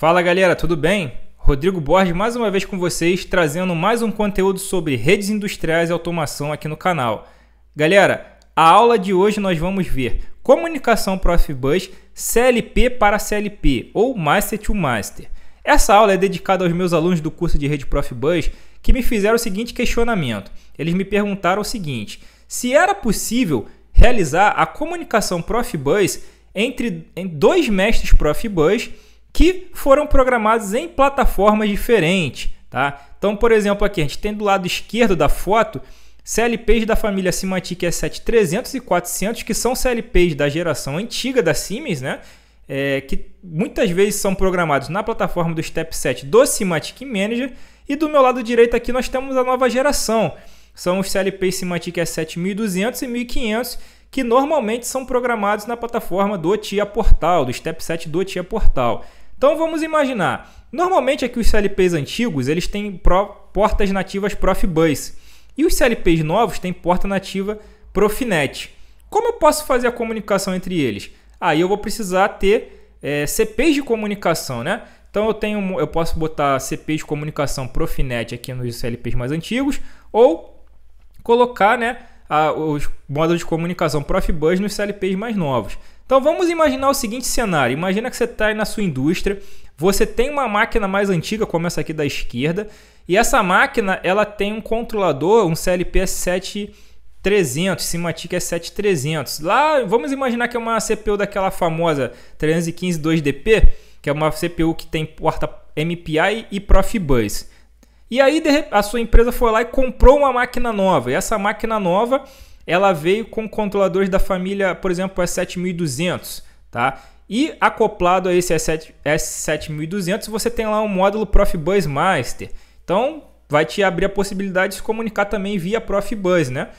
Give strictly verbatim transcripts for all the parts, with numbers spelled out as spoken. Fala galera, tudo bem? Rodrigo Borges mais uma vez com vocês, trazendo mais um conteúdo sobre redes industriais e automação aqui no canal. Galera, a aula de hoje nós vamos ver comunicação Profibus C L P para C L P ou Master to Master. Essa aula é dedicada aos meus alunos do curso de rede Profibus que me fizeram o seguinte questionamento. Eles me perguntaram o seguinte: se era possível realizar a comunicação Profibus entre dois mestres Profibus que foram programados em plataformas diferentes, tá? Então, por exemplo, aqui a gente tem do lado esquerdo da foto C L Ps da família Simatic S sete trezentos e quatrocentos, que são C L Ps da geração antiga da Siemens, né? É, que muitas vezes são programados na plataforma do Step sete do Simatic Manager. E do meu lado direito aqui nós temos a nova geração. São os C L Ps Simatic S sete mil e duzentos e mil e quinhentos, que normalmente são programados na plataforma do Tia Portal, do Step sete do Tia Portal. Então vamos imaginar, normalmente aqui os C L Ps antigos eles têm portas nativas Profibus e os C L Ps novos têm porta nativa Profinet. Como eu posso fazer a comunicação entre eles? Aí eu vou precisar ter é, C Ps de comunicação, né? Então eu, tenho, eu posso botar C P de comunicação Profinet aqui nos C L Ps mais antigos ou colocar, né, a, os módulos de comunicação Profibus nos C L Ps mais novos. Então vamos imaginar o seguinte cenário. Imagina que você está aí na sua indústria, você tem uma máquina mais antiga, como essa aqui da esquerda, e essa máquina ela tem um controlador, um C L P S sete trezentos, Simatic S sete trezentos. Lá, vamos imaginar que é uma C P U daquela famosa trezentos e quinze dois D P, que é uma C P U que tem porta M P I e Profibus. E aí a sua empresa foi lá e comprou uma máquina nova. E essa máquina nova, ela veio com controladores da família, por exemplo, S sete mil e duzentos, tá? E acoplado a esse S sete mil e duzentos, você tem lá um módulo Profibus Master. Então, vai te abrir a possibilidade de se comunicar também via Profibus, né?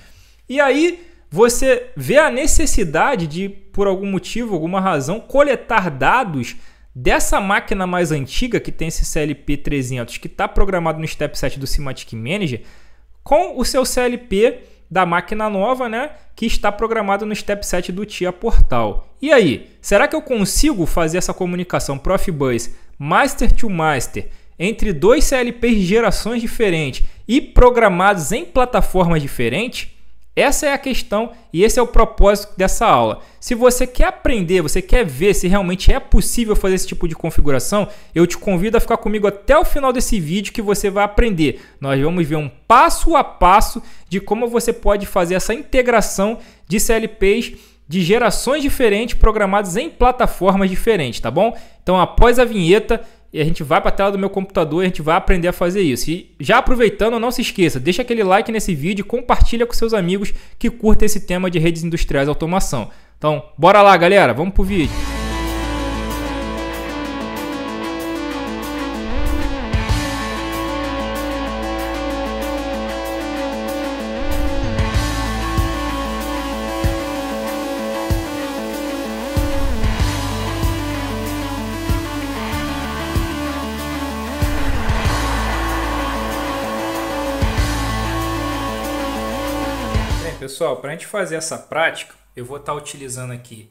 E aí você vê a necessidade de, por algum motivo, alguma razão, coletar dados dessa máquina mais antiga que tem esse C L P trezentos que está programado no Step sete do Simatic Manager com o seu C L P da máquina nova, né, que está programado no Step sete do Tia Portal. E aí, será que eu consigo fazer essa comunicação Profibus Master to Master entre dois C L Ps de gerações diferentes e programados em plataformas diferentes? Essa é a questão e esse é o propósito dessa aula. Se você quer aprender, você quer ver se realmente é possível fazer esse tipo de configuração, eu te convido a ficar comigo até o final desse vídeo que você vai aprender. Nós vamos ver um passo a passo de como você pode fazer essa integração de C L Ps de gerações diferentes programados em plataformas diferentes, tá bom? Então, após a vinheta, e a gente vai para a tela do meu computador e a gente vai aprender a fazer isso. E já aproveitando, não se esqueça, deixa aquele like nesse vídeo e compartilha com seus amigos que curtem esse tema de redes industriais e automação. Então, bora lá, galera, vamos pro vídeo. Pessoal, para a gente fazer essa prática, eu vou estar utilizando aqui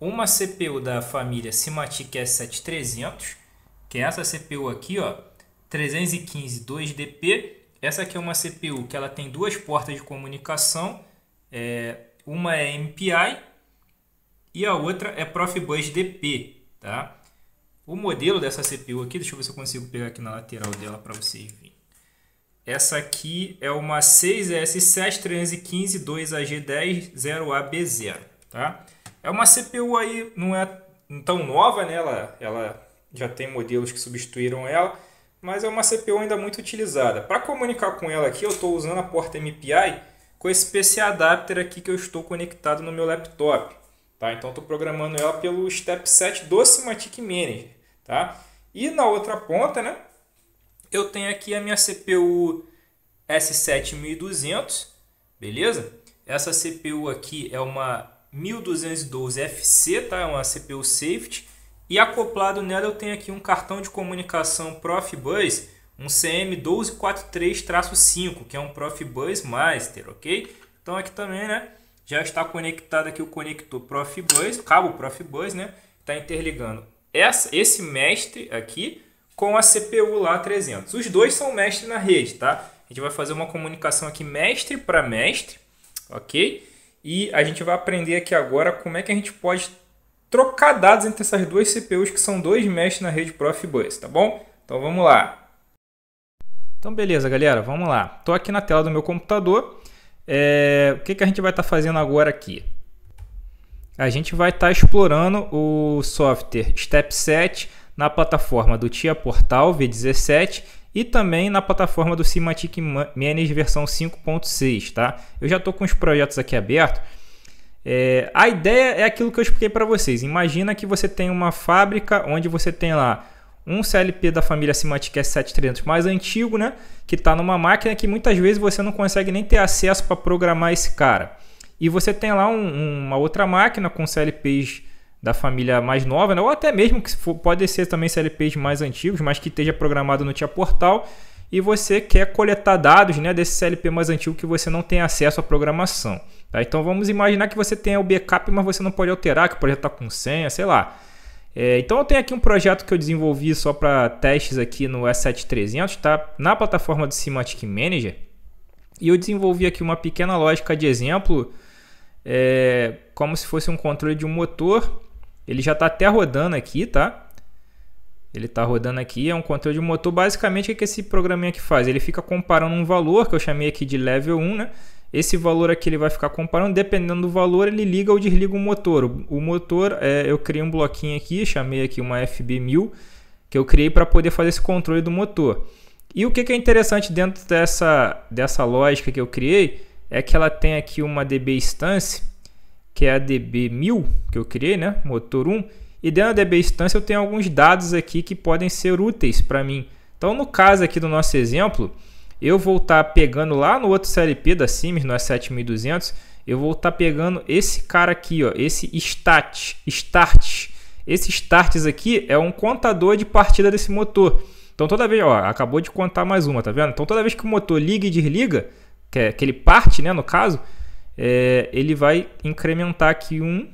uma C P U da família Simatic S sete trezentos, que é essa C P U aqui, ó, trezentos e quinze dois D P. Essa aqui é uma C P U que ela tem duas portas de comunicação, é, uma é M P I e a outra é Profibus D P, tá? O modelo dessa C P U aqui, deixa eu ver se eu consigo pegar aqui na lateral dela para vocês verem. Essa aqui é uma seis S sete trezentos e quinze dois A G dez zero A B zero, tá? É uma C P U aí, não é tão nova, né? Ela, ela já tem modelos que substituíram ela, mas é uma C P U ainda muito utilizada. Para comunicar com ela aqui, eu estou usando a porta M P I com esse P C adapter aqui que eu estou conectado no meu laptop, tá? Então, estou programando ela pelo Step sete do Simatic Manager, tá? E na outra ponta, né, eu tenho aqui a minha C P U S sete mil e duzentos, beleza? Essa C P U aqui é uma mil duzentos e doze F C, tá? É uma C P U Safety. E acoplado nela eu tenho aqui um cartão de comunicação Profibus, um C M doze quarenta e três traço cinco, que é um Profibus Master, ok? Então aqui também, né, já está conectado aqui o conector Profibus, cabo Profibus, né? Está interligando essa, esse mestre aqui com a C P U lá trezentos. Os dois são mestre na rede, tá? A gente vai fazer uma comunicação aqui mestre para mestre, ok? E a gente vai aprender aqui agora como é que a gente pode trocar dados entre essas duas C P Us que são dois mestres na rede Profibus, tá bom? Então vamos lá. Então beleza, galera, vamos lá. Estou aqui na tela do meu computador. É... O que, que a gente vai estar tá fazendo agora aqui? A gente vai estar tá explorando o software Step sete na plataforma do Tia Portal V dezessete e também na plataforma do Simatic Manager versão cinco ponto seis, tá? Eu já estou com os projetos aqui abertos. É... A ideia é aquilo que eu expliquei para vocês. Imagina que você tem uma fábrica onde você tem lá um C L P da família Simatic S sete trezentos mais antigo, né? Que está numa máquina que muitas vezes você não consegue nem ter acesso para programar esse cara. E você tem lá um, uma outra máquina com C L Ps da família mais nova, né? Ou até mesmo que for, pode ser também C L Ps mais antigos, mas que esteja programado no Tia Portal. E você quer coletar dados, né, desse C L P mais antigo que você não tem acesso à programação. Tá? Então vamos imaginar que você tenha o backup, mas você não pode alterar, que o projeto está com senha, sei lá. É, então eu tenho aqui um projeto que eu desenvolvi só para testes aqui no S sete trezentos, tá? Na plataforma do Simatic Manager, e eu desenvolvi aqui uma pequena lógica de exemplo, é, como se fosse um controle de um motor. Ele já está até rodando aqui, tá? Ele está rodando aqui, é um controle de um motor. Basicamente, o que esse programinha aqui faz? Ele fica comparando um valor que eu chamei aqui de level um, né? Esse valor aqui ele vai ficar comparando, dependendo do valor ele liga ou desliga o motor. O motor, é, eu criei um bloquinho aqui, chamei aqui uma F B mil, que eu criei para poder fazer esse controle do motor. E o que, que é interessante dentro dessa, dessa lógica que eu criei, é que ela tem aqui uma D B instance, que é a D B mil, que eu criei, né? motor um, e dentro da D B instance eu tenho alguns dados aqui que podem ser úteis para mim. Então no caso aqui do nosso exemplo, eu vou estar pegando lá no outro C L P da Siemens, no S sete mil e duzentos, eu vou estar pegando esse cara aqui, ó, esse start, start. Esse starts aqui é um contador de partida desse motor. Então toda vez, ó, acabou de contar mais uma, tá vendo? Então toda vez que o motor liga e desliga, que é aquele parte, né, no caso, é, ele vai incrementar aqui um,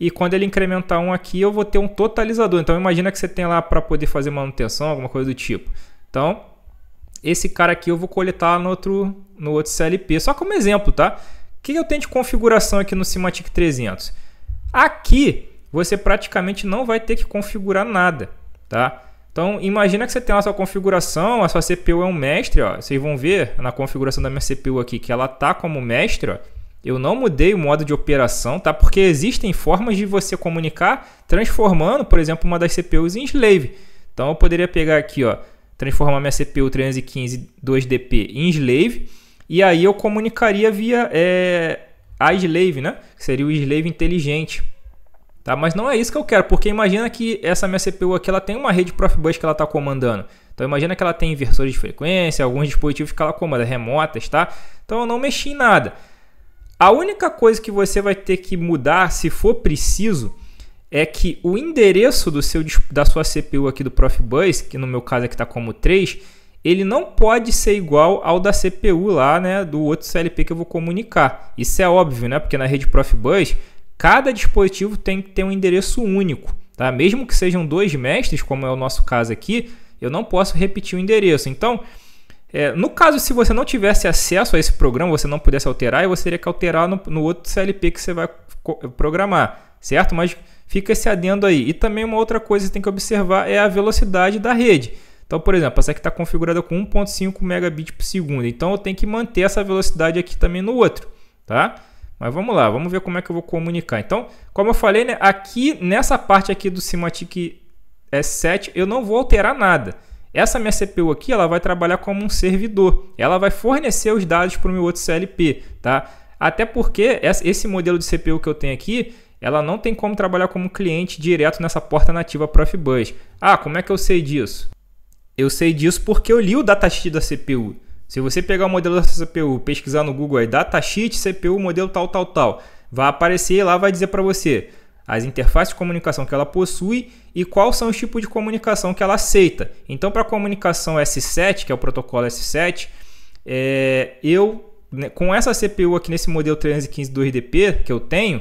e quando ele incrementar um aqui, eu vou ter um totalizador. Então imagina que você tem lá para poder fazer manutenção, alguma coisa do tipo. Então esse cara aqui eu vou coletar no outro, no outro C L P, só como exemplo, tá? O que eu tenho de configuração aqui no Simatic trezentos? Aqui você praticamente não vai ter que configurar nada, tá? Então imagina que você tem a sua configuração, a sua C P U é um mestre, ó. Vocês vão ver na configuração da minha C P U aqui que ela tá como mestre, ó. Eu não mudei o modo de operação, tá? Porque existem formas de você comunicar transformando, por exemplo, uma das C P Us em slave. Então eu poderia pegar aqui, ó, transformar minha C P U trezentos e quinze dois D P em slave, e aí eu comunicaria via é, a slave, né? Seria o slave inteligente, tá? Mas não é isso que eu quero, porque imagina que essa minha C P U aqui, ela tem uma rede Profibus que ela está comandando. Então imagina que ela tem inversores de frequência, alguns dispositivos que ela comanda, remotas, tá? Então eu não mexi em nada. A única coisa que você vai ter que mudar, se for preciso, é que o endereço do seu, da sua C P U aqui do Profibus, que no meu caso aqui está como três, ele não pode ser igual ao da C P U lá, né, do outro C L P que eu vou comunicar. Isso é óbvio, né? Porque na rede Profibus, cada dispositivo tem que ter um endereço único, tá? Mesmo que sejam dois mestres, como é o nosso caso aqui, eu não posso repetir o endereço. Então, é, no caso, se você não tivesse acesso a esse programa, você não pudesse alterar, você teria que alterar no, no outro C L P que você vai programar, certo? Mas fica esse adendo aí. E também uma outra coisa que você tem que observar é a velocidade da rede. Então, por exemplo, essa aqui está configurada com um ponto cinco megabits por segundo. Então, eu tenho que manter essa velocidade aqui também no outro, tá? Mas vamos lá, vamos ver como é que eu vou comunicar. Então, como eu falei, né, aqui nessa parte aqui do Simatic S sete, eu não vou alterar nada. Essa minha C P U aqui, ela vai trabalhar como um servidor. Ela vai fornecer os dados para o meu outro C L P, tá? Até porque esse modelo de C P U que eu tenho aqui, ela não tem como trabalhar como cliente direto nessa porta nativa Profibus. Ah, como é que eu sei disso? Eu sei disso porque eu li o datasheet da C P U. Se você pegar o modelo da sua C P U, pesquisar no Google aí, datasheet, C P U, modelo tal, tal, tal, vai aparecer lá, vai dizer para você as interfaces de comunicação que ela possui e quais são os tipos de comunicação que ela aceita. Então, para a comunicação S sete, que é o protocolo S sete, é, eu, né, com essa C P U aqui nesse modelo trezentos e quinze dois D P que eu tenho,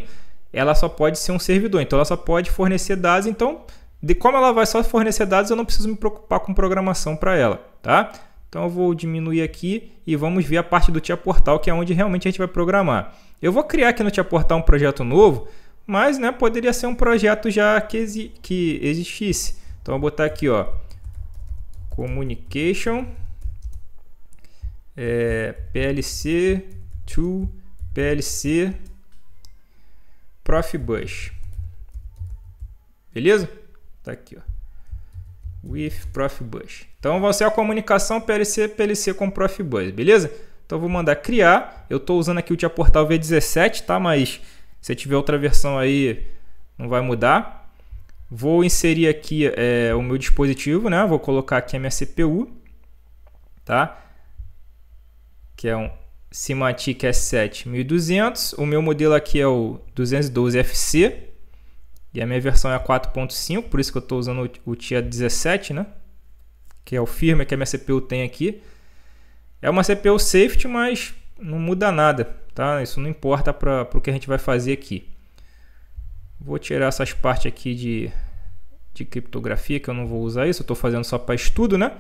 ela só pode ser um servidor, então ela só pode fornecer dados. Então, de como ela vai só fornecer dados, eu não preciso me preocupar com programação para ela, tá? Então eu vou diminuir aqui e vamos ver a parte do Tia Portal, que é onde realmente a gente vai programar. Eu vou criar aqui no Tia Portal um projeto novo, mas né, poderia ser um projeto já que, exi que existisse. Então eu vou botar aqui, ó, communication, é, plc, to, plc, Profibus. Beleza? Tá aqui, ó. With Profibus. Então vai ser a comunicação P L C, P L C com Profibus, beleza? Então eu vou mandar criar. Eu estou usando aqui o Tia Portal V dezessete, tá? Mas se tiver outra versão aí, não vai mudar. Vou inserir aqui é, o meu dispositivo, né? Vou colocar aqui a minha C P U, tá? Que é um Simatic S sete mil e duzentos. O meu modelo aqui é o duzentos e doze F C. E a minha versão é a quatro ponto cinco, por isso que eu estou usando o Tia dezessete, né? Que é o firmware que a minha C P U tem aqui. É uma C P U safety, mas não muda nada, tá? Isso não importa para o que a gente vai fazer aqui. Vou tirar essas partes aqui de, de criptografia, que eu não vou usar isso. Eu estou fazendo só para estudo, né?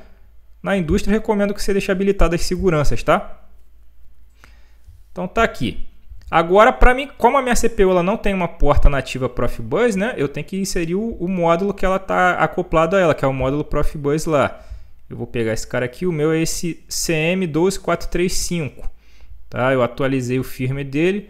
Na indústria, eu recomendo que você deixe habilitadas as seguranças, tá? Então tá aqui. Agora, para mim, como a minha C P U ela não tem uma porta nativa Profibus, né? Eu tenho que inserir o, o módulo que ela está acoplado a ela, que é o módulo Profibus lá. Eu vou pegar esse cara aqui, o meu é esse C M um dois quatro três cinco, tá? Eu atualizei o firmware dele,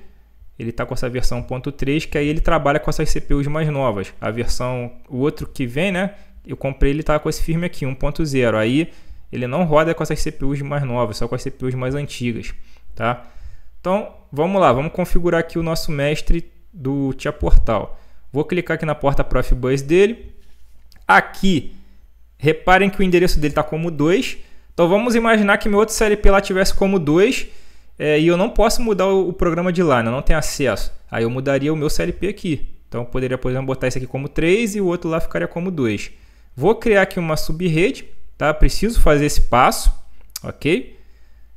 ele está com essa versão um ponto três, que aí ele trabalha com essas C P Us mais novas. A versão, o outro que vem, né? Eu comprei, ele tá com esse firmware aqui, um ponto zero. Aí ele não roda com essas C P Us mais novas, só com as C P Us mais antigas, tá? Então, vamos lá, vamos configurar aqui o nosso mestre do Tia Portal. Vou clicar aqui na porta Profibus dele. Aqui, reparem que o endereço dele está como dois. Então, vamos imaginar que meu outro C L P lá tivesse como dois é, e eu não posso mudar o, o programa de lá, né? Eu não tenho acesso. Aí eu mudaria o meu C L P aqui. Então, eu poderia, por exemplo, botar esse aqui como três e o outro lá ficaria como dois. Vou criar aqui uma subrede, tá? Preciso fazer esse passo, ok?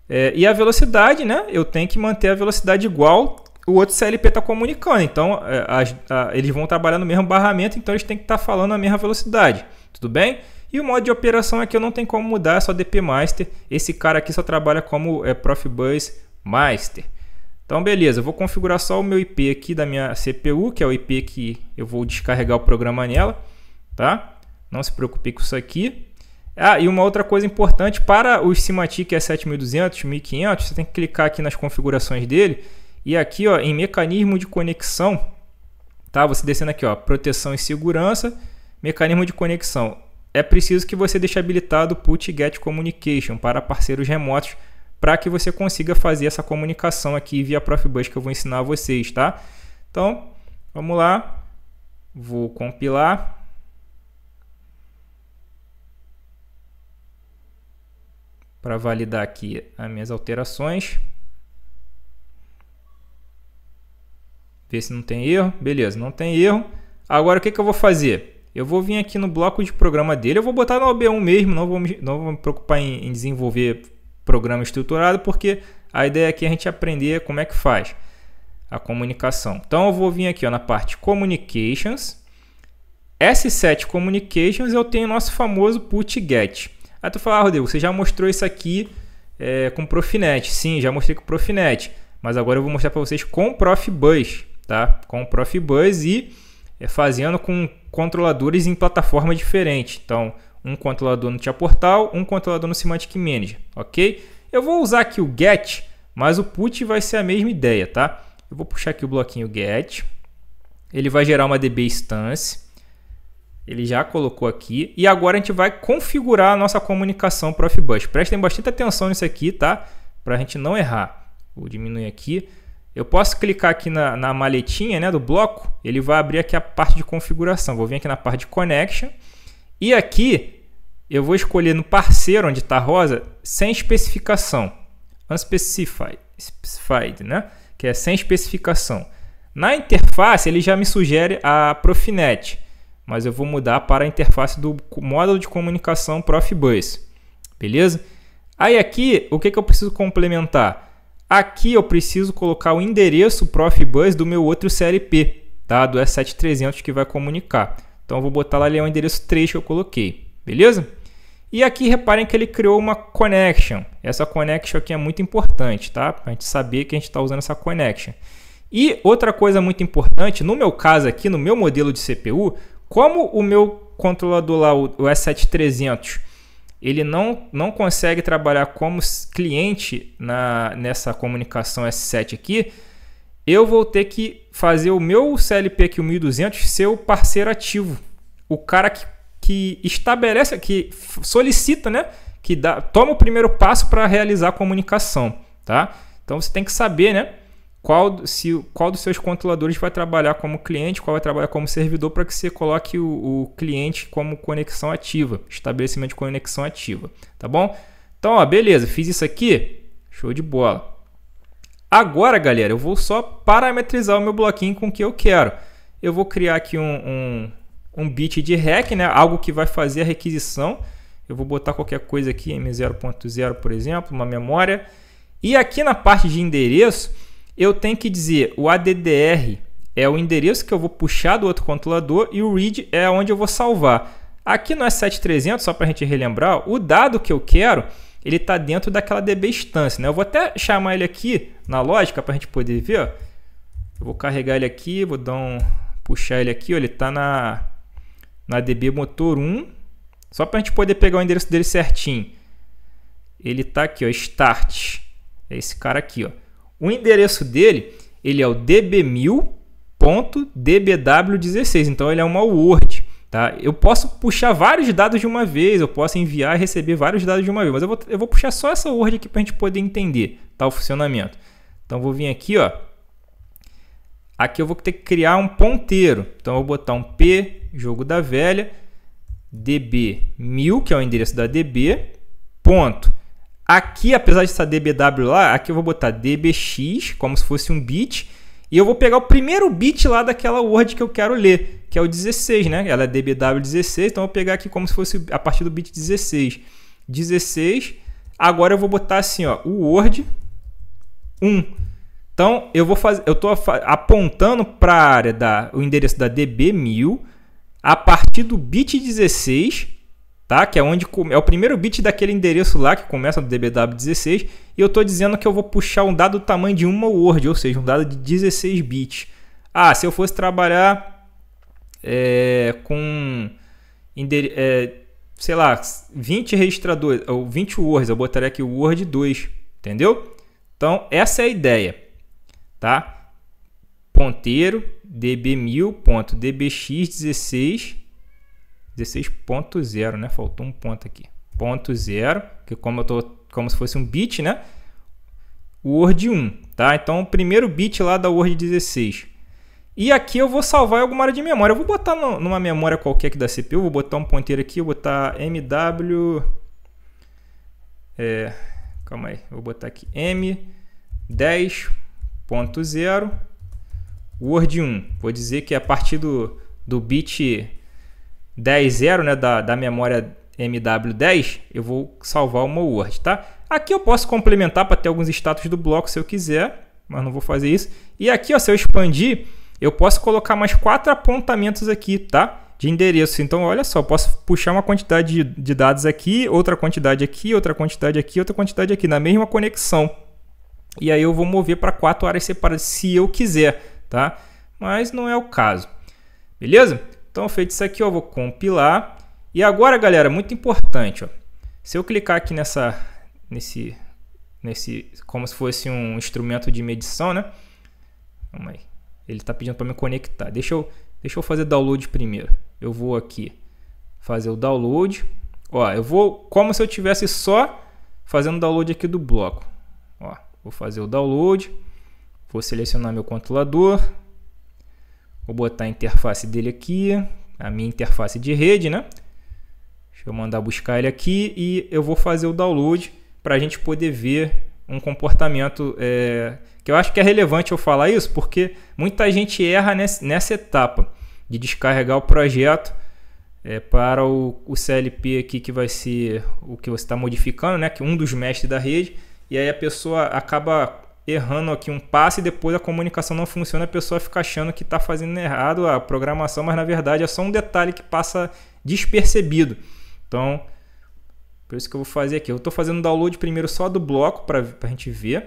É, e a velocidade, né? Eu tenho que manter a velocidade igual o outro C L P está comunicando. Então, é, a, a, eles vão trabalhar no mesmo barramento, então eles têm que estar tá falando a mesma velocidade. Tudo bem? E o modo de operação aqui eu não tenho como mudar, é só D P Master. Esse cara aqui só trabalha como é, Profibus Master. Então, beleza. Eu vou configurar só o meu I P aqui da minha C P U, que é o I P que eu vou descarregar o programa nela, tá? Não se preocupe com isso aqui. Ah, e uma outra coisa importante, para os Simatic S sete mil e duzentos, mil e quinhentos, você tem que clicar aqui nas configurações dele e aqui, ó, em mecanismo de conexão, tá? Você descendo aqui, ó, proteção e segurança, mecanismo de conexão. É preciso que você deixe habilitado o P U T Get Communication para parceiros remotos, para que você consiga fazer essa comunicação aqui via Profibus que eu vou ensinar a vocês, tá? Então, vamos lá. Vou compilar. Para validar aqui as minhas alterações. Ver se não tem erro. Beleza, não tem erro. Agora o que, que eu vou fazer? Eu vou vir aqui no bloco de programa dele. Eu vou botar no O B um mesmo. Não vou me, não vou me preocupar em, em desenvolver programa estruturado. Porque a ideia aqui é a gente aprender como é que faz a comunicação. Então eu vou vir aqui, ó, na parte Communications. S sete Communications eu tenho o nosso famoso Put Get. Aí tu fala, ah, Rodrigo, você já mostrou isso aqui é, com o Profinet. Sim, já mostrei com o Profinet. Mas agora eu vou mostrar para vocês com o Profibus, tá? Com o Profibus e é, fazendo com controladores em plataforma diferente. Então, um controlador no Tia Portal, um controlador no Simatic Manager, ok? Eu vou usar aqui o get, mas o put vai ser a mesma ideia, tá? Eu vou puxar aqui o bloquinho get. Ele vai gerar uma D B instance. Ele já colocou aqui. E agora a gente vai configurar a nossa comunicação Profibus. Prestem bastante atenção nisso aqui, tá? Para a gente não errar. Vou diminuir aqui. Eu posso clicar aqui na, na maletinha, né, do bloco. Ele vai abrir aqui a parte de configuração. Vou vir aqui na parte de Connection. E aqui eu vou escolher no parceiro, onde está rosa, sem especificação. Unspecified, specified, né? Que é sem especificação. Na interface, ele já me sugere a Profinet. Mas eu vou mudar para a interface do módulo de comunicação Profibus, beleza? Aí aqui, o que, que eu preciso complementar? Aqui eu preciso colocar o endereço Profibus do meu outro C L P, tá? Do S sete trezentos que vai comunicar. Então eu vou botar lá, ele é o endereço três que eu coloquei, beleza? E aqui reparem que ele criou uma connection. Essa connection aqui é muito importante, tá? Para a gente saber que a gente está usando essa connection. E outra coisa muito importante, no meu caso aqui, no meu modelo de C P U, como o meu controlador lá, o S sete trezentos, ele não, não consegue trabalhar como cliente na, nessa comunicação S sete aqui, eu vou ter que fazer o meu C L P aqui, o mil e duzentos, ser o parceiro ativo. O cara que que estabelece, que solicita, né, que dá, toma o primeiro passo para realizar a comunicação, tá? Então você tem que saber, né, qual, se, qual dos seus controladores vai trabalhar como cliente, qual vai trabalhar como servidor, para que você coloque o, o cliente como conexão ativa, estabelecimento de conexão ativa, tá bom? Então, ó, beleza, fiz isso aqui, show de bola. Agora, galera, eu vou só parametrizar o meu bloquinho com o que eu quero. Eu vou criar aqui um... um um bit de R E C, né? Algo que vai fazer a requisição. Eu vou botar qualquer coisa aqui, M zero ponto zero, por exemplo, uma memória. E aqui na parte de endereço, eu tenho que dizer o A D D R é o endereço que eu vou puxar do outro controlador e o read é onde eu vou salvar. Aqui no S sete trezentos, só para a gente relembrar, o dado que eu quero, ele está dentro daquela D B instância, né? Eu vou até chamar ele aqui na lógica para a gente poder ver, ó. Eu vou carregar ele aqui, vou dar um... puxar ele aqui, ó. Ele está na... na D B motor um, só para a gente poder pegar o endereço dele certinho. Ele tá aqui, ó, start, é esse cara aqui, ó. O endereço dele, ele é o D B mil ponto D B W dezesseis, então ele é uma U R D, tá? Eu posso puxar vários dados de uma vez, eu posso enviar e receber vários dados de uma vez, mas eu vou, eu vou puxar só essa U R D aqui para a gente poder entender, tá, o funcionamento. Então vou vir aqui, ó. Aqui eu vou ter que criar um ponteiro, então eu vou botar um P, jogo da velha, D B mil, que é o endereço da D B, ponto. Aqui, apesar de estar D B W lá, aqui eu vou botar D B X, como se fosse um bit, e eu vou pegar o primeiro bit lá daquela word que eu quero ler, que é o dezesseis, né? Ela é D B W dezesseis, então eu vou pegar aqui como se fosse a partir do bit dezesseis. dezesseis, agora eu vou botar assim, ó, o word um. Então, eu vou fazer, eu estou apontando para a área da o endereço da D B mil a partir do bit dezesseis, tá? Que é onde é o primeiro bit daquele endereço lá que começa no D B W dezesseis, e eu estou dizendo que eu vou puxar um dado do tamanho de uma word, ou seja, um dado de dezesseis bits. Ah, se eu fosse trabalhar é, com é, sei lá, vinte registradores ou vinte words, eu botaria aqui o word dois, entendeu? Então, essa é a ideia. Tá? Ponteiro D B mil ponto D B X dezesseis, dezesseis ponto zero, né? Faltou um ponto aqui. Ponto zero, que como eu tô como se fosse um bit, né? Word um, tá? Então o primeiro bit lá da Word dezesseis. E aqui eu vou salvar em alguma área de memória. Eu vou botar no, numa memória qualquer aqui da C P U, vou botar um ponteiro aqui, vou botar M W é, calma aí, vou botar aqui M dez ponto zero, Word um. Vou dizer que a partir do, do bit dez zero, né, da, da memória M W dez, eu vou salvar uma Word, tá? Aqui eu posso complementar para ter alguns status do bloco se eu quiser, mas não vou fazer isso. E aqui, ó, se eu expandir, eu posso colocar mais quatro apontamentos aqui, tá? De endereço. Então, olha só, eu posso puxar uma quantidade de, de dados aqui, outra quantidade aqui, outra quantidade aqui, outra quantidade aqui, na mesma conexão. E aí eu vou mover para quatro áreas separadas, se eu quiser, tá? Mas não é o caso. Beleza? Então, feito isso aqui, ó, eu vou compilar. E agora, galera, muito importante, ó. Se eu clicar aqui nessa... Nesse... nesse como se fosse um instrumento de medição, né? Vamos aí. Ele está pedindo para me conectar. Deixa eu, deixa eu fazer download primeiro. Eu vou aqui fazer o download. Ó, eu vou... Como se eu tivesse só fazendo download aqui do bloco. Ó. Vou fazer o download, vou selecionar meu controlador, vou botar a interface dele aqui, a minha interface de rede, né? Deixa eu mandar buscar ele aqui e eu vou fazer o download para a gente poder ver um comportamento é, que eu acho que é relevante eu falar isso, porque muita gente erra nessa etapa de descarregar o projeto é, para o, o C L P aqui que vai ser o que você está modificando, né? Que um dos mestres da rede. E aí a pessoa acaba errando aqui um passe e depois a comunicação não funciona, a pessoa fica achando que está fazendo errado a programação, mas na verdade é só um detalhe que passa despercebido. Então, por isso que eu vou fazer aqui. Eu estou fazendo download primeiro só do bloco para a gente ver.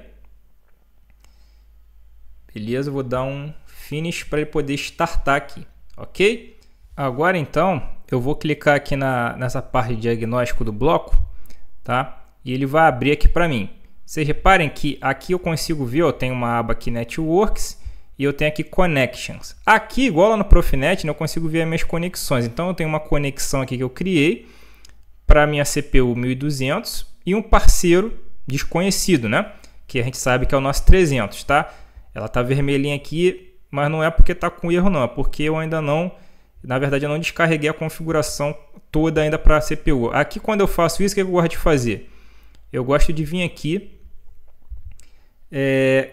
Beleza, eu vou dar um finish para ele poder startar aqui, ok? Agora então, eu vou clicar aqui na, nessa parte de diagnóstico do bloco, tá? E ele vai abrir aqui para mim. Vocês reparem que aqui eu consigo ver, eu tenho uma aba aqui Networks e eu tenho aqui Connections. Aqui, igual lá no Profinet, né, eu consigo ver as minhas conexões. Então eu tenho uma conexão aqui que eu criei para minha C P U mil e duzentos e um parceiro desconhecido, né? Que a gente sabe que é o nosso trezentos, tá? Ela tá vermelhinha aqui, mas não é porque tá com erro não, é porque eu ainda não, na verdade eu não descarreguei a configuração toda ainda para a C P U. Aqui quando eu faço isso, o que eu gosto de fazer? Eu gosto de vir aqui É,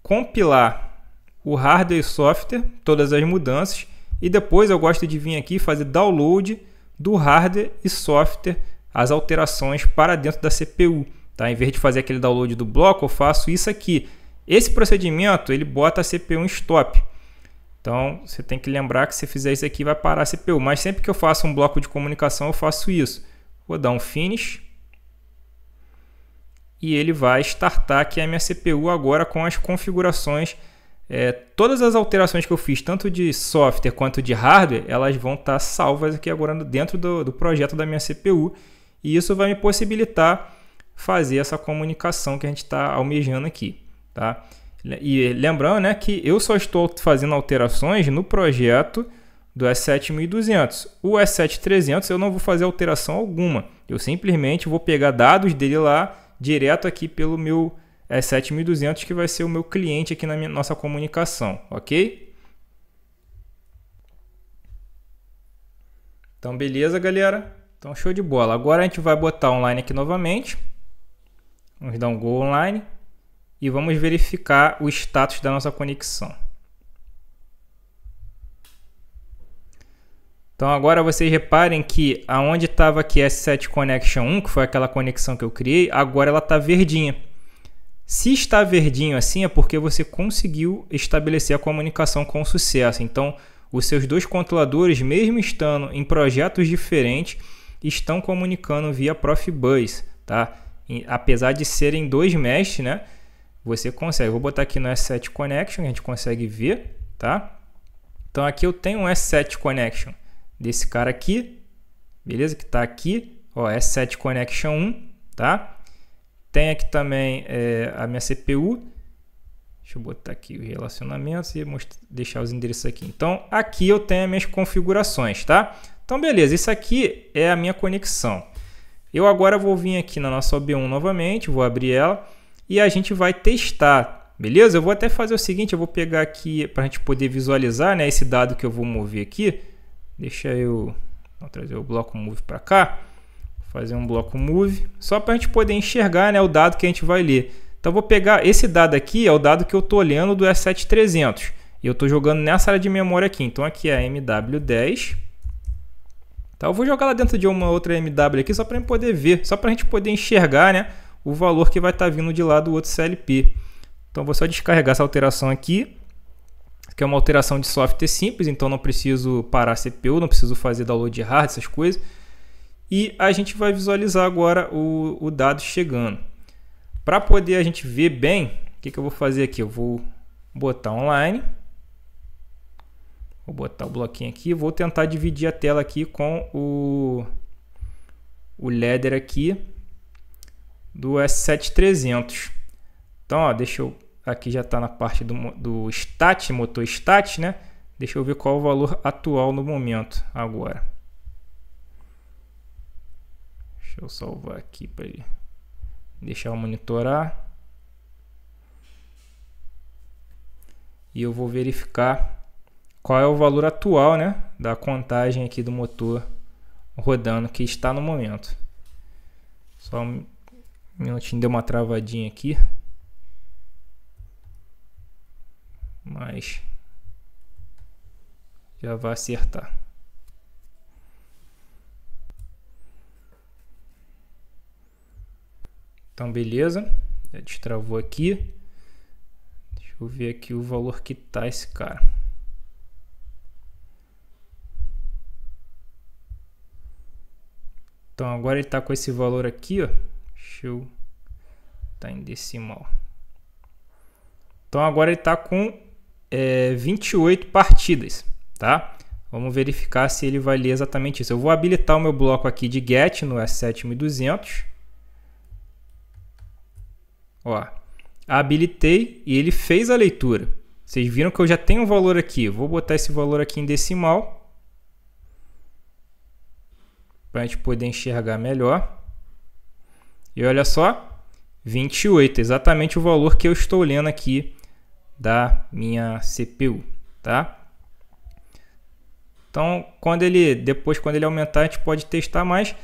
compilar o hardware e software, todas as mudanças, e depois eu gosto de vir aqui fazer download do hardware e software, as alterações para dentro da C P U, tá? Em vez de fazer aquele download do bloco, eu faço isso aqui. Esse procedimento ele bota a C P U em stop, então você tem que lembrar que se fizer isso aqui vai parar a C P U, mas sempre que eu faço um bloco de comunicação eu faço isso. Vou dar um finish e ele vai startar aqui a minha C P U agora com as configurações. É, todas as alterações que eu fiz, tanto de software quanto de hardware, elas vão estar salvas aqui agora dentro do, do projeto da minha C P U. E isso vai me possibilitar fazer essa comunicação que a gente está almejando aqui, tá? E lembrando, né, que eu só estou fazendo alterações no projeto do S sete mil e duzentos. O S sete trezentos eu não vou fazer alteração alguma. Eu simplesmente vou pegar dados dele lá direto aqui pelo meu S sete mil e duzentos, que vai ser o meu cliente aqui na minha, nossa comunicação, ok? Então beleza, galera, então show de bola. Agora a gente vai botar online aqui novamente, vamos dar um go online e vamos verificar o status da nossa conexão. Então agora vocês reparem que aonde estava aqui S sete Connection um, que foi aquela conexão que eu criei, agora ela está verdinha. Se está verdinho assim é porque você conseguiu estabelecer a comunicação com sucesso. Então os seus dois controladores, mesmo estando em projetos diferentes, estão comunicando via Profibus, tá? E, apesar de serem dois meshes, né, você consegue. Vou botar aqui no S sete Connection, a gente consegue ver, tá? Então aqui eu tenho um S sete Connection desse cara aqui, beleza? Que tá aqui, ó, S sete Connection um, tá? Tem aqui também é, a minha C P U. Deixa eu botar aqui os relacionamentos e deixar os endereços aqui. Então, aqui eu tenho as minhas configurações, tá? Então, beleza, isso aqui é a minha conexão. Eu agora vou vir aqui na nossa O B um novamente, vou abrir ela e a gente vai testar, beleza? Eu vou até fazer o seguinte, eu vou pegar aqui para a gente poder visualizar, né, esse dado que eu vou mover aqui. Deixa eu vou trazer o bloco move para cá, fazer um bloco move, só para a gente poder enxergar, né, o dado que a gente vai ler. Então vou pegar esse dado aqui, é o dado que eu estou olhando do S sete trezentos. E eu estou jogando nessa área de memória aqui, então aqui é a M W dez. Tá, eu vou jogar lá dentro de uma outra M W aqui, só para a gente poder ver, só para a gente poder enxergar, né, o valor que vai estar tá vindo de lá do outro C L P. Então vou só descarregar essa alteração aqui, que é uma alteração de software simples, então não preciso parar a C P U, não preciso fazer download de hardware, essas coisas. E a gente vai visualizar agora o, o dado chegando. Para poder a gente ver bem, o que, que eu vou fazer aqui? Eu vou botar online, vou botar o bloquinho aqui, vou tentar dividir a tela aqui com o, o header aqui do S sete trezentos. Então, ó, deixa eu... Aqui já está na parte do, do stat, motor stat, né? Deixa eu ver qual o valor atual no momento agora. Deixa eu salvar aqui para ele deixar eu monitorar. E eu vou verificar qual é o valor atual, né, da contagem aqui do motor rodando que está no momento. Só um minutinho, deu uma travadinha aqui. Mas já vai acertar. Então beleza, já destravou aqui. eu ver aqui o valor que tá esse cara. Então agora ele tá com esse valor aqui, ó. Deixa eu... tá em decimal. Então agora ele tá com é, vinte e oito partidas, tá? Vamos verificar se ele vai ler exatamente isso. Eu vou habilitar o meu bloco aqui de get no S sete mil e duzentos. Ó, habilitei e ele fez a leitura. Vocês viram que eu já tenho um valor aqui. Vou botar esse valor aqui em decimal para a gente poder enxergar melhor. E olha só, vinte e oito, exatamente o valor que eu estou lendo aqui da minha C P U, tá? Então, quando ele, depois quando ele aumentar, a gente pode testar mais.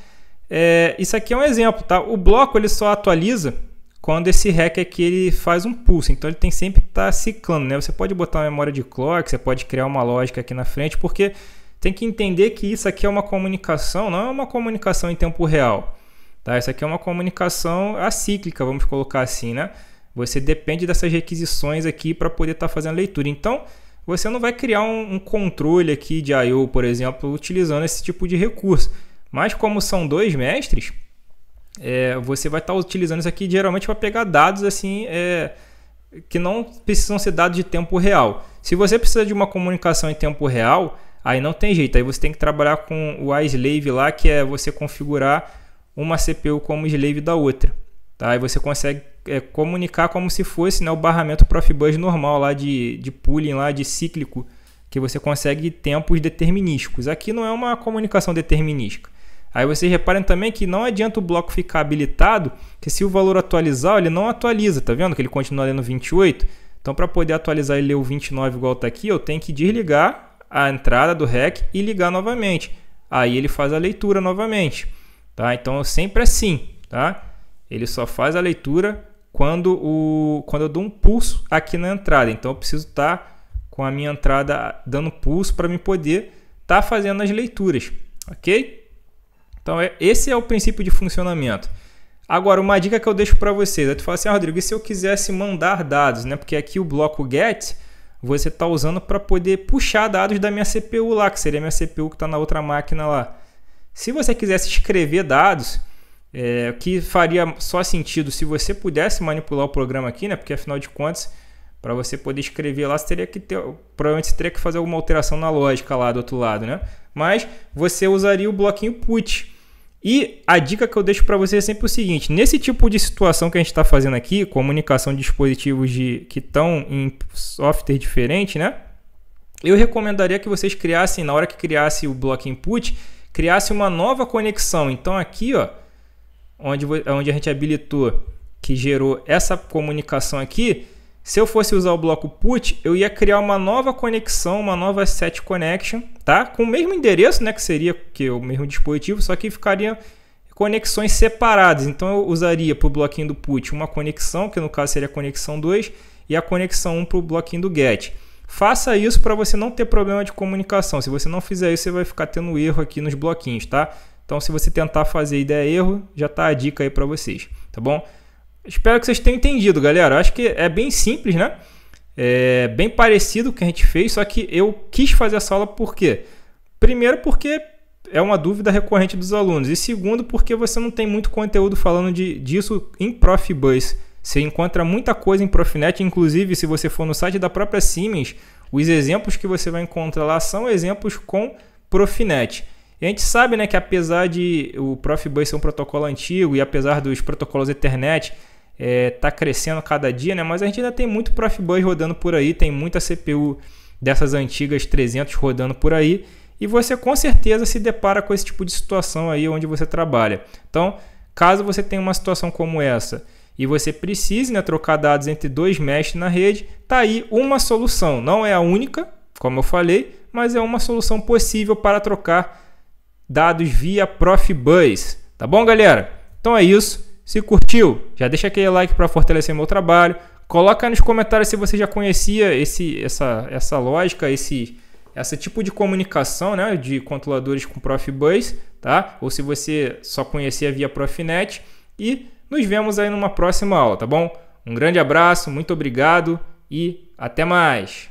É, isso aqui é um exemplo, tá? O bloco ele só atualiza quando esse rack aqui ele faz um pulso. Então, ele tem sempre que estar tá ciclando, né? Você pode botar uma memória de clock, você pode criar uma lógica aqui na frente, porque tem que entender que isso aqui é uma comunicação, não é uma comunicação em tempo real, tá? Isso aqui é uma comunicação acíclica, vamos colocar assim, né? Você depende dessas requisições aqui para poder estar tá fazendo leitura. Então, você não vai criar um, um controle aqui de I O, por exemplo, utilizando esse tipo de recurso. Mas como são dois mestres, é, você vai estar utilizando isso aqui geralmente para pegar dados assim, é, que não precisam ser dados de tempo real. Se você precisa de uma comunicação em tempo real, aí não tem jeito. Aí você tem que trabalhar com o iSlave lá, que é você configurar uma C P U como slave da outra. Tá? Aí você consegue é, comunicar como se fosse, né, o barramento Profibus normal lá de, de pooling, lá, de cíclico, que você consegue tempos determinísticos. Aqui não é uma comunicação determinística. Aí vocês reparem também que não adianta o bloco ficar habilitado, que se o valor atualizar, ele não atualiza, tá vendo? Que ele continua lendo vinte e oito. Então, para poder atualizar e ler o vinte e nove igual está aqui, eu tenho que desligar a entrada do rack e ligar novamente. Aí ele faz a leitura novamente. Tá? Então, sempre assim, tá? Ele só faz a leitura quando, o, quando eu dou um pulso aqui na entrada. Então, eu preciso estar tá com a minha entrada dando pulso para me poder estar tá fazendo as leituras, ok? Então, é, esse é o princípio de funcionamento. Agora, uma dica que eu deixo para vocês. Aí tu fala assim, ah, Rodrigo, e se eu quisesse mandar dados, né? Porque aqui o bloco get você está usando para poder puxar dados da minha C P U lá, que seria a minha C P U que está na outra máquina lá. Se você quisesse escrever dados... É, que faria só sentido se você pudesse manipular o programa aqui, né? Porque afinal de contas, para você poder escrever lá, você teria que ter, provavelmente você teria que fazer alguma alteração na lógica lá do outro lado, né? Mas você usaria o bloquinho put. E a dica que eu deixo para você é sempre o seguinte: nesse tipo de situação que a gente está fazendo aqui, comunicação de dispositivos de, que estão em software diferente, né? Eu recomendaria que vocês criassem, na hora que criasse o bloquinho put, criasse uma nova conexão. Então aqui, ó, Onde, onde a gente habilitou, que gerou essa comunicação aqui, se eu fosse usar o bloco put, eu ia criar uma nova conexão, uma nova set connection, tá? Com o mesmo endereço, né? Que seria que o mesmo dispositivo, só que ficariam conexões separadas. Então eu usaria para o bloquinho do put uma conexão, que no caso seria a conexão dois, e a conexão um para o bloquinho do get. Faça isso para você não ter problema de comunicação. Se você não fizer isso, você vai ficar tendo erro aqui nos bloquinhos, tá? Então, se você tentar fazer e der erro, já está a dica aí para vocês, tá bom? Espero que vocês tenham entendido, galera. Eu acho que é bem simples, né? É bem parecido o que a gente fez, só que eu quis fazer essa aula por quê? Primeiro, porque é uma dúvida recorrente dos alunos. E segundo, porque você não tem muito conteúdo falando de, disso em Profibus. Você encontra muita coisa em Profinet. Inclusive, se você for no site da própria Siemens, os exemplos que você vai encontrar lá são exemplos com Profinet. E a gente sabe, né, que apesar de o Profibus ser um protocolo antigo e apesar dos protocolos Ethernet é, tá crescendo cada dia, né, mas a gente ainda tem muito Profibus rodando por aí, tem muita C P U dessas antigas trezentos rodando por aí e você com certeza se depara com esse tipo de situação aí onde você trabalha. Então, caso você tenha uma situação como essa e você precise, né, trocar dados entre dois mestres na rede, tá aí uma solução. Não é a única, como eu falei, mas é uma solução possível para trocar dados via Profibus, tá bom, galera? Então é isso. Se curtiu, já deixa aquele like para fortalecer meu trabalho. Coloca nos comentários se você já conhecia esse, essa, essa lógica, esse, esse tipo de comunicação, né, de controladores com Profibus, tá? Ou se você só conhecia via Profinet. E nos vemos aí numa próxima aula, tá bom? Um grande abraço, muito obrigado e até mais!